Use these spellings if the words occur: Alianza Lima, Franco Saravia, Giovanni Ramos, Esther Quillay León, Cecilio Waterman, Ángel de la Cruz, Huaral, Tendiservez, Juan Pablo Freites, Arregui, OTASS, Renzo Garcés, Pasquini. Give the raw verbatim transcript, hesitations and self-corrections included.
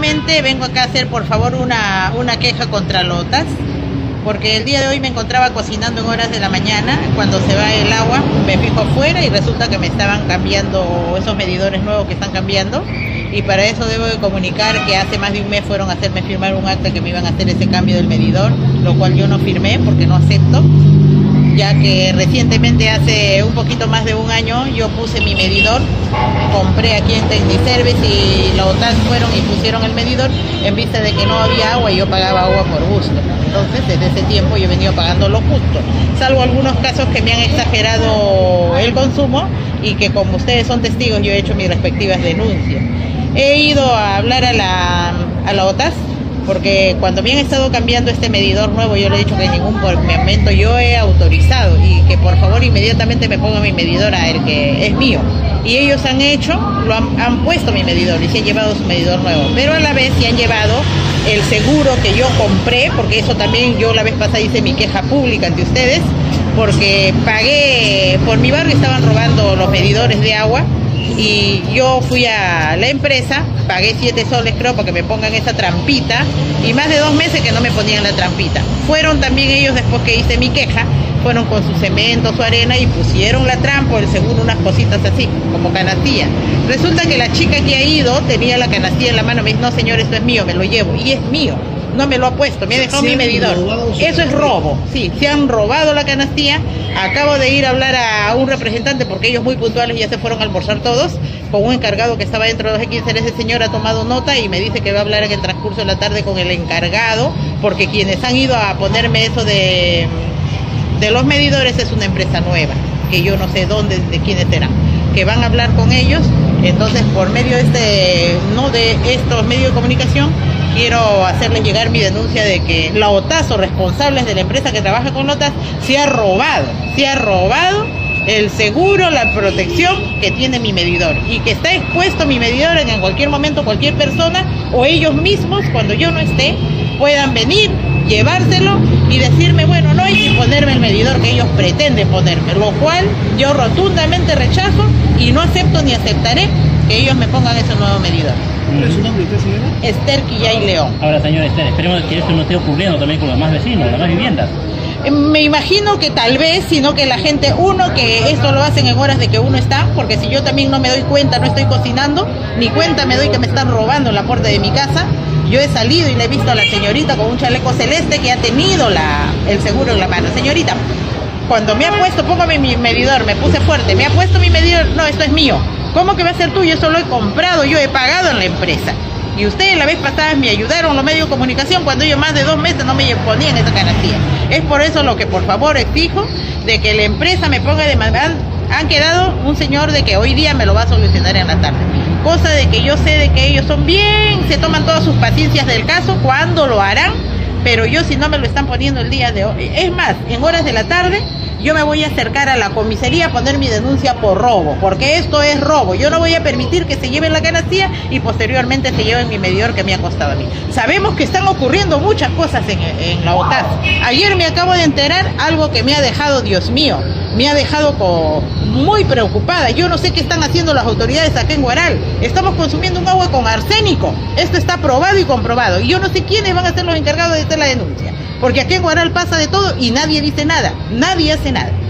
nuevamente vengo acá a hacer por favor una, una queja contra el OTASS, porque el día de hoy me encontraba cocinando en horas de la mañana. Cuando se va el agua me fijo afuera y resulta que me estaban cambiando esos medidores nuevos que están cambiando, y para eso debo de comunicar que hace más de un mes fueron a hacerme firmar un acta que me iban a hacer ese cambio del medidor, lo cual yo no firmé porque no acepto, ya que recientemente, hace un poquito más de un año, yo puse mi medidor, compré aquí en Tendiservez y la OTASS fueron y pusieron el medidor en vista de que no había agua y yo pagaba agua por gusto. Entonces, desde ese tiempo yo he venido pagando lo justo, salvo algunos casos que me han exagerado el consumo y que, como ustedes son testigos, yo he hecho mis respectivas denuncias. He ido a hablar a la, a la OTASS, porque cuando me han estado cambiando este medidor nuevo, yo le he dicho que en ningún momento yo he autorizado y que por favor inmediatamente me ponga mi medidor, a el que es mío. Y ellos han hecho, lo han, han puesto mi medidor y se han llevado su medidor nuevo, pero a la vez se han llevado el seguro que yo compré, porque eso también yo la vez pasada hice mi queja pública ante ustedes, porque pagué, por mi barrio estaban robando los medidores de agua. Y yo fui a la empresa, pagué siete soles creo para que me pongan esa trampita, y más de dos meses que no me ponían la trampita. Fueron también ellos, después que hice mi queja, fueron con su cemento, su arena, y pusieron la trampa, el seguro, unas cositas así, como canastilla. Resulta que la chica que ha ido tenía la canastilla en la mano, me dice: no señor, esto es mío, me lo llevo. Y es mío, no me lo ha puesto, me ha dejado mi medidor. Eso es robo, sí, se han robado la canastilla. Acabo de ir a hablar a un representante, porque ellos muy puntuales ya se fueron a almorzar todos, con un encargado que estaba dentro de los equinceles. Ese señor ha tomado nota y me dice que va a hablar en el transcurso de la tarde con el encargado, porque quienes han ido a ponerme eso de, de los medidores es una empresa nueva, que yo no sé dónde, de quiénes serán, que van a hablar con ellos. Entonces, por medio de, este, no de estos medios de comunicación, quiero hacerles llegar mi denuncia de que la OTASS, o responsables de la empresa que trabaja con la OTASS, se ha robado, se ha robado el seguro, la protección que tiene mi medidor, y que está expuesto mi medidor en, en cualquier momento cualquier persona, o ellos mismos, cuando yo no esté, puedan venir, llevárselo y decirme: bueno, no, y ponerme el medidor que ellos pretenden ponerme, lo cual yo rotundamente rechazo y no acepto ni aceptaré que ellos me pongan ese nuevo medidor. ¿Cuál es su nombre, señora? Esther Quillay León. Ahora, señora Esther, esperemos que esto no esté ocurriendo también con los más vecinos, las más viviendas. Me imagino que tal vez, sino que la gente, uno, que esto lo hacen en horas de que uno está, porque si yo también no me doy cuenta, no estoy cocinando, ni cuenta me doy que me están robando en la puerta de mi casa. Yo he salido y le he visto a la señorita con un chaleco celeste que ha tenido la, el seguro en la mano. Señorita, cuando me ha puesto, póngame mi medidor, me puse fuerte, me ha puesto mi medidor, no, esto es mío. ¿Cómo que va a ser tuyo? Eso lo he comprado, yo he pagado en la empresa. Y ustedes la vez pasada me ayudaron los medios de comunicación cuando yo más de dos meses no me ponían esa canastilla. Es por eso lo que por favor exijo de que la empresa me ponga de mandar. Han quedado un señor de que hoy día me lo va a solucionar en la tarde. Cosa de que yo sé de que ellos son bien, se toman todas sus paciencias del caso, cuando lo harán, pero yo, si no me lo están poniendo el día de hoy, es más, en horas de la tarde, yo me voy a acercar a la comisaría a poner mi denuncia por robo, porque esto es robo. Yo no voy a permitir que se lleven la canastilla y posteriormente se lleven mi medidor que me ha costado a mí. Sabemos que están ocurriendo muchas cosas en, en la OTASS. Ayer me acabo de enterar algo que me ha dejado, Dios mío, me ha dejado muy preocupada. Yo no sé qué están haciendo las autoridades acá en Huaral. Estamos consumiendo un agua con arsénico. Esto está probado y comprobado. Y yo no sé quiénes van a ser los encargados de hacer la denuncia. Porque aquí en Huaral pasa de todo y nadie dice nada, nadie hace nada.